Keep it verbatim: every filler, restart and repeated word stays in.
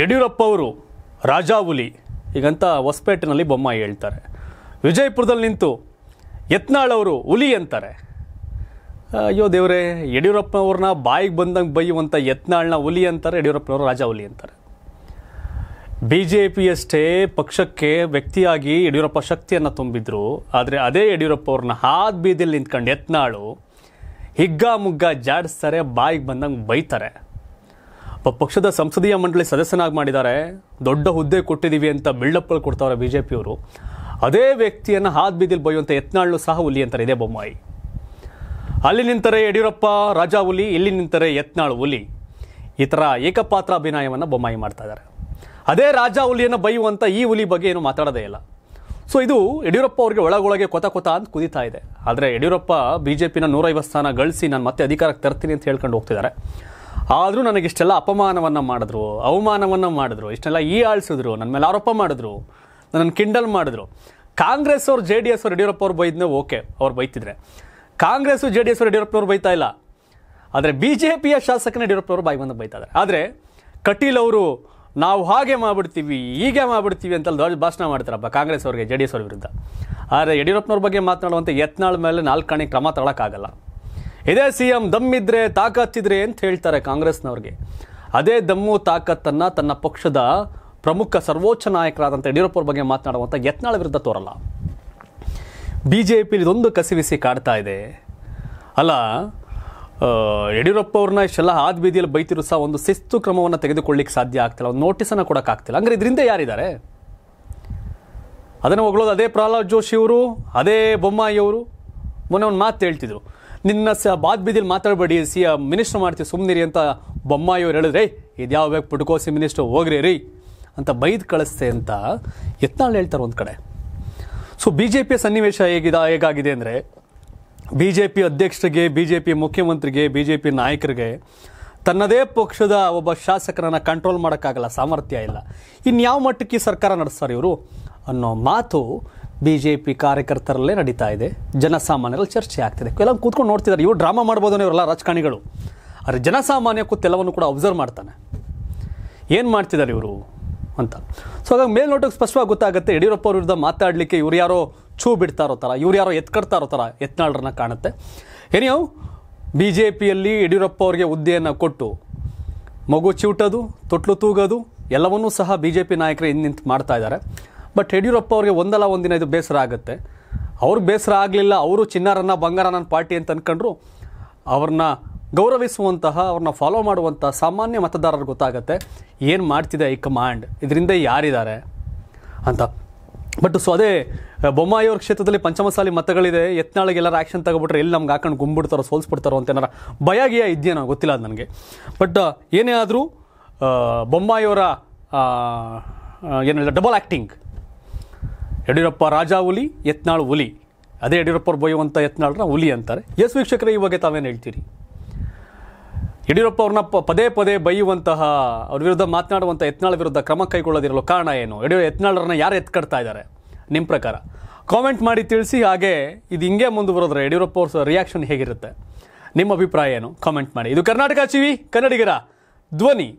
ಯಡಿಯೂರಪ್ಪ ಅವರು ರಾಜಾಹುಲಿ ಈಗಂತ ಹೊಸಪೇಟೆನಲ್ಲಿ ಬೊಮ್ಮಾಯಿ ಹೇಳ್ತಾರೆ, ವಿಜಯಪುರದಲ್ಲಿ ನಿಂತು ಯತ್ನಾಳ್ ಅವರು ಹುಲಿ ಅಂತಾರೆ. ಅಯ್ಯೋ ದೇವರೇ, ಯಡಿಯೂರಪ್ಪ ಅವರನ್ನ ಬಾಯಿಗೆ ಬಂದಂಗೆ ಬೈಯುವಂಥ ಯತ್ನಾಳ್ನ ಹುಲಿ ಅಂತಾರೆ, ಯಡಿಯೂರಪ್ಪನವರು ರಾಜಾಹುಲಿ ಅಂತಾರೆ. ಬಿಜೆಪಿಯಷ್ಟೇ ಪಕ್ಷಕ್ಕೆ ವ್ಯಕ್ತಿಯಾಗಿ ಯಡಿಯೂರಪ್ಪ ಶಕ್ತಿಯನ್ನು ತುಂಬಿದ್ರು. ಆದರೆ ಅದೇ ಯಡಿಯೂರಪ್ಪ ಅವ್ರನ್ನ ಹಾದ ಬೀದಿಯಲ್ಲಿ ನಿಂತ್ಕೊಂಡು ಯತ್ನಾಳು ಹಿಗ್ಗಾಮುಗ್ಗ ಜಾಡಿಸ್ತಾರೆ, ಬಾಯಿಗೆ ಬಂದಂಗೆ ಬೈತಾರೆ. ಪಕ್ಷದ ಸಂಸದೀಯ ಮಂಡಳಿ ಸದಸ್ಯನಾಗಿ ಮಾಡಿದ್ದಾರೆ, ದೊಡ್ಡ ಹುದ್ದೆ ಕೊಟ್ಟಿದ್ದೀವಿ ಅಂತ ಬಿಲ್ಡಪ್ಗಳು ಕೊಡ್ತಾವ್ರೆ ಬಿ ಜೆ ಪಿಯವರು. ಅದೇ ವ್ಯಕ್ತಿಯನ್ನು ಹಾದ ಬೀದಿಲಿ ಬೈಯುವಂಥ ಯತ್ನಾಳು ಸಹ ಹುಲಿ ಅಂತಾರೆ, ಇದೇ ಬೊಮ್ಮಾಯಿ. ಅಲ್ಲಿ ನಿಂತರೆ ಯಡಿಯೂರಪ್ಪ ರಾಜಾ ಹುಲಿ, ಇಲ್ಲಿ ನಿಂತರೆ ಯತ್ನಾಳು ಹುಲಿ. ಈ ಥರ ಏಕಪಾತ್ರ ಅಭಿನಯವನ್ನು ಬೊಮ್ಮಾಯಿ ಮಾಡ್ತಾ ಇದ್ದಾರೆ. ಅದೇ ರಾಜಾ ಹುಲಿಯನ್ನು ಬೈಯುವಂಥ ಈ ಹುಲಿ ಬಗ್ಗೆ ಏನು ಮಾತಾಡೋದೇ ಇಲ್ಲ. ಸೊ ಇದು ಯಡಿಯೂರಪ್ಪ ಅವ್ರಿಗೆ ಒಳಗೊಳಗೆ ಕೊತ ಕೊತ ಅಂತ ಕುದೀತಾ ಇದೆ. ಆದರೆ ಯಡಿಯೂರಪ್ಪ ಬಿ ಜೆ ಪಿನ ನೂರೈವತ್ತು ಸ್ಥಾನ ಗಳಿಸಿ ನಾನು ಮತ್ತೆ ಅಧಿಕಾರಕ್ಕೆ ತರ್ತೀನಿ ಅಂತ ಹೇಳ್ಕೊಂಡು ಹೋಗ್ತಿದ್ದಾರೆ. ಆದರೂ ನನಗಿಷ್ಟೆಲ್ಲ ಅಪಮಾನವನ್ನು ಮಾಡಿದ್ರು, ಅವಮಾನವನ್ನು ಮಾಡಿದ್ರು, ಇಷ್ಟೆಲ್ಲ ಈ ಆಳಿಸಿದ್ರು, ನನ್ನ ಮೇಲೆ ಆರೋಪ ಮಾಡಿದ್ರು, ನನ್ನನ್ನು ಕಿಂಡಲ್ ಮಾಡಿದ್ರು. ಕಾಂಗ್ರೆಸ್ ಅವ್ರು ಜೆ ಡಿ ಎಸ್ ಅವ್ರು ಯಡಿಯೂರಪ್ಪ ಅವ್ರು ಬೈದ್ನೇ ಓಕೆ, ಅವ್ರು ಬೈತಿದ್ರೆ. ಕಾಂಗ್ರೆಸ್ಸು ಜೆ ಡಿ ಎಸ್ ಅವ್ರು ಯಡಿಯೂರಪ್ಪನವ್ರು ಬೈತಾ ಇಲ್ಲ. ಆದರೆ ಬಿ ಜೆ ಪಿಯ ಶಾಸಕನ ಯಡಿಯೂರಪ್ಪನವರು ಬಾಯಿ ಬಂದು ಬೈತಾ ಇದ್ದಾರೆ. ಆದರೆ ಕಟೀಲ್ ಅವರು ನಾವು ಹಾಗೆ ಮಾಡಿಬಿಡ್ತೀವಿ ಹೀಗೆ ಮಾಡಿಬಿಡ್ತೀವಿ ಅಂತ ದೊಡ್ಡ ಭಾಷಣ ಮಾಡ್ತಾರಪ್ಪ ಕಾಂಗ್ರೆಸ್ ಅವ್ರಿಗೆ ಜೆ ಡಿ ಎಸ್ ಅವ್ರ ವಿರುದ್ಧ. ಆದರೆ ಯಡಿಯೂರಪ್ಪನವ್ರ ಬಗ್ಗೆ ಮಾತನಾಡುವಂಥ ಯತ್ನಾಳ್ ಮೇಲೆ ನಾಲ್ಕಣೆ ಕ್ರಮ ತಗೊಳ್ಳೋಕ್ಕಾಗಲ್ಲ. ಇದೇ ಸಿ ಎಂ ದಮ್ಮಿದ್ರೆ ತಾಕತ್ತಿದ್ರೆ ಅಂತ ಹೇಳ್ತಾರೆ ಕಾಂಗ್ರೆಸ್ನವ್ರಿಗೆ. ಅದೇ ದಮ್ಮು ತಾಕತ್ತನ್ನು ತನ್ನ ಪಕ್ಷದ ಪ್ರಮುಖ ಸರ್ವೋಚ್ಚ ನಾಯಕರಾದಂಥ ಯಡಿಯೂರಪ್ಪವ್ರ ಬಗ್ಗೆ ಮಾತನಾಡುವಂಥ ಯತ್ನಾಳ್ ವಿರುದ್ಧ ತೋರಲ್ಲ. ಬಿ ಜೆ ಪಿಲಿ ಇದೊಂದು ಕಸಿವಿಸಿ ಕಾಡ್ತಾ ಇದೆ ಅಲ್ಲ. ಯಡಿಯೂರಪ್ಪ ಅವ್ರನ್ನ ಇಷ್ಟೆಲ್ಲ ಹಾದ ಬೀದಿಯಲ್ಲಿ ಬೈತಿರು ಸಹ ಒಂದು ಶಿಸ್ತು ಕ್ರಮವನ್ನು ತೆಗೆದುಕೊಳ್ಳಿಕ್ಕೆ ಸಾಧ್ಯ ಆಗ್ತಿಲ್ಲ, ಒಂದು ನೋಟಿಸನ್ನು ಕೊಡೋಕ್ಕಾಗ್ತಿಲ್ಲ. ಅಂದರೆ ಇದರಿಂದ ಯಾರಿದ್ದಾರೆ? ಅದನ್ನು ಹೊಗಳೋದು ಅದೇ ಪ್ರಹ್ಲಾದ್ ಜೋಶಿ ಅವರು, ಅದೇ ಬೊಮ್ಮಾಯಿ ಅವರು. ಮೊನ್ನೆ ಒಂದು ಮಾತು ಹೇಳ್ತಿದ್ರು, ನಿನ್ನ ಸ ಬಾದ್ ಬೀದಿಲಿ ಮಾತಾಡಬೇಡಿ, ಸಿ ಮಿನಿಸ್ಟ್ರ್ ಮಾಡ್ತೀವಿ ಸುಮ್ಮನಿರಿ ಅಂತ ಬೊಮ್ಮಾಯಿ ಅವ್ರು ಹೇಳಿದ್ರೆ, ಇದು ಯಾವ ಬೇಕು ಪುಟ್ಕೋಸಿ ಮಿನಿಸ್ಟ್ರು ಹೋಗ್ರಿ ರೀ ಅಂತ ಬೈದು ಕಳಿಸ್ತೆ ಅಂತ ಯತ್ನಾಳ್ ಹೇಳ್ತಾರೆ ಒಂದು ಕಡೆ. ಸೊ ಬಿ ಜೆ ಪಿಯ ಸನ್ನಿವೇಶ ಹೇಗಿದೆ ಹೇಗಾಗಿದೆ ಅಂದರೆ, ಬಿ ಜೆ ಪಿ ಅಧ್ಯಕ್ಷರಿಗೆ, ಬಿ ಜೆ ಪಿ ಮುಖ್ಯಮಂತ್ರಿಗೆ, ಬಿ ಜೆ ಪಿ ನಾಯಕರಿಗೆ ತನ್ನದೇ ಪಕ್ಷದ ಒಬ್ಬ ಶಾಸಕರನ್ನು ಕಂಟ್ರೋಲ್ ಮಾಡೋಕ್ಕಾಗಲ್ಲ, ಸಾಮರ್ಥ್ಯ ಇಲ್ಲ. ಇನ್ಯಾವ ಮಟ್ಟಕ್ಕೆ ಸರ್ಕಾರ ನಡೆಸ್ತಾರೆ ಇವರು ಅನ್ನೋ ಮಾತು ಬಿ ಜೆ ಪಿ ಕಾರ್ಯಕರ್ತರಲ್ಲೇ ನಡೀತಾ ಇದೆ, ಜನಸಾಮಾನ್ಯರಲ್ಲಿ ಚರ್ಚೆ ಆಗ್ತಿದೆ. ಕೆಲವು ಕೂತ್ಕೊಂಡು ನೋಡ್ತಿದ್ದಾರೆ, ಇವರು ಡ್ರಾಮಾ ಮಾಡ್ಬೋದು ಅನ್ನೋ ಇವರೆಲ್ಲ ರಾಜಕಾರಣಿಗಳು. ಆದರೆ ಜನಸಾಮಾನ್ಯ ಕೂತೆಲ್ಲವನ್ನು ಕೂಡ ಅಬ್ಸರ್ವ್ ಮಾಡ್ತಾನೆ, ಏನು ಮಾಡ್ತಿದ್ದಾರೆ ಇವರು ಅಂತ. ಸೊ ಹಾಗಾಗಿ ಮೇಲ್ನೋಟಕ್ಕೆ ಸ್ಪಷ್ಟವಾಗಿ ಗೊತ್ತಾಗುತ್ತೆ, ಯಡಿಯೂರಪ್ಪ ಅವ್ರ ವಿರುದ್ಧ ಮಾತಾಡಲಿಕ್ಕೆ ಇವ್ರು ಯಾರೋ ಛೂ ಬಿಡ್ತಾರೋ ಥರ, ಇವ್ರು ಯಾರೋ ಎತ್ಕಡ್ತಾರೋ ಥರ ಯತ್ನಾಳ್ರನ್ನ ಕಾಣುತ್ತೆ. ಏನಿಯೋ ಬಿ ಜೆ ಪಿಯಲ್ಲಿ ಯಡಿಯೂರಪ್ಪ ಅವ್ರಿಗೆ ಹುದ್ದೆಯನ್ನು ಕೊಟ್ಟು ಮಗು ಚಿವುಟೋದು, ತೊಟ್ಲು ತೂಗೋದು ಎಲ್ಲವನ್ನೂ ಸಹ ಬಿ ಜೆ ಪಿ ನಾಯಕರು ಇನ್ನು ನಿಂತು ಮಾಡ್ತಾ ಇದ್ದಾರೆ. ಬಟ್ ಯಡಿಯೂರಪ್ಪ ಅವ್ರಿಗೆ ಒಂದಲ್ಲ ಒಂದಿನ ಇದು ಬೇಸರ ಆಗುತ್ತೆ. ಅವ್ರಿಗೆ ಬೇಸರ ಆಗಲಿಲ್ಲ, ಅವರು ಚಿನ್ನಾರನ್ನ ಬಂಗಾರ ನನ್ನ ಪಾರ್ಟಿ ಅಂತ ಅಂದ್ಕೊಂಡ್ರು. ಅವ್ರನ್ನ ಗೌರವಿಸುವಂತಹ, ಅವ್ರನ್ನ ಫಾಲೋ ಮಾಡುವಂತಹ ಸಾಮಾನ್ಯ ಮತದಾರರು ಗೊತ್ತಾಗುತ್ತೆ ಏನು ಮಾಡ್ತಿದೆ ಈ ಕಮಾಂಡ್, ಇದರಿಂದ ಯಾರಿದ್ದಾರೆ ಅಂತ. ಬಟ್ ಸೊ ಅದೇ ಬೊಮ್ಮಾಯಿ ಅವ್ರ ಕ್ಷೇತ್ರದಲ್ಲಿ ಪಂಚಮಸಾಲಿ ಮತಗಳಿದೆ, ಯತ್ನಾಳಿಗೆ ಎಲ್ಲರೂ ಆ್ಯಕ್ಷನ್ ತಗೊಬಿಟ್ರೆ ಎಲ್ಲಿ ನಮ್ಗೆ ಹಾಕೊಂಡು ಗುಂಬಿಡ್ತಾರೋ ಸೋಲ್ಸ್ಬಿಡ್ತಾರೋ ಅಂತ ಏನಾರ ಭಯಾಗಿಯೇ ಇದೆಯೇನೋ ಗೊತ್ತಿಲ್ಲ ಅದು ನನಗೆ. ಬಟ್ ಏನೇ ಆದರೂ ಬೊಮ್ಮಾಯಿಯವರ ಏನಿಲ್ಲ ಡಬಲ್ ಆ್ಯಕ್ಟಿಂಗ್, ಯಡಿಯೂರಪ್ಪ ರಾಜಾ ಹುಲಿ, ಯತ್ನಾಳ್ ಹುಲಿ. ಅದೇ ಯಡಿಯೂರಪ್ಪ ಅವ್ರು ಬೈಯುವಂಥ ಯತ್ನಾಳ್ನ ಹುಲಿ ಅಂತಾರೆ. ಎಸ್ ವೀಕ್ಷಕರೇ, ಈ ಬಗ್ಗೆ ತಾವೇನು ಹೇಳ್ತೀರಿ? ಯಡಿಯೂರಪ್ಪ ಅವ್ರನ್ನ ಪದೇ ಪದೇ ಬೈಯುವಂತಹ, ಅವ್ರ ವಿರುದ್ಧ ಮಾತನಾಡುವಂಥ ಯತ್ನಾಳ್ ವಿರುದ್ಧ ಕ್ರಮ ಕೈಗೊಳ್ಳೋದಿರಲು ಕಾರಣ ಏನು? ಯಡಿಯೂರಪ್ಪ ಯತ್ನಾಳ್ರನ್ನ ಯಾರು ಎತ್ಕಡ್ತಾ ಇದ್ದಾರೆ ನಿಮ್ಮ ಪ್ರಕಾರ? ಕಾಮೆಂಟ್ ಮಾಡಿ ತಿಳಿಸಿ. ಹಾಗೆ ಇದು ಹಿಂಗೆ ಮುಂದುವರೆದ್ರೆ ಯಡಿಯೂರಪ್ಪ ಅವ್ರ ರಿಯಾಕ್ಷನ್ ಹೇಗಿರುತ್ತೆ? ನಿಮ್ಮ ಅಭಿಪ್ರಾಯ ಏನು? ಕಾಮೆಂಟ್ ಮಾಡಿ. ಇದು ಕರ್ನಾಟಕ ಟಿವಿ ಕನ್ನಡಿಗರ ಧ್ವನಿ.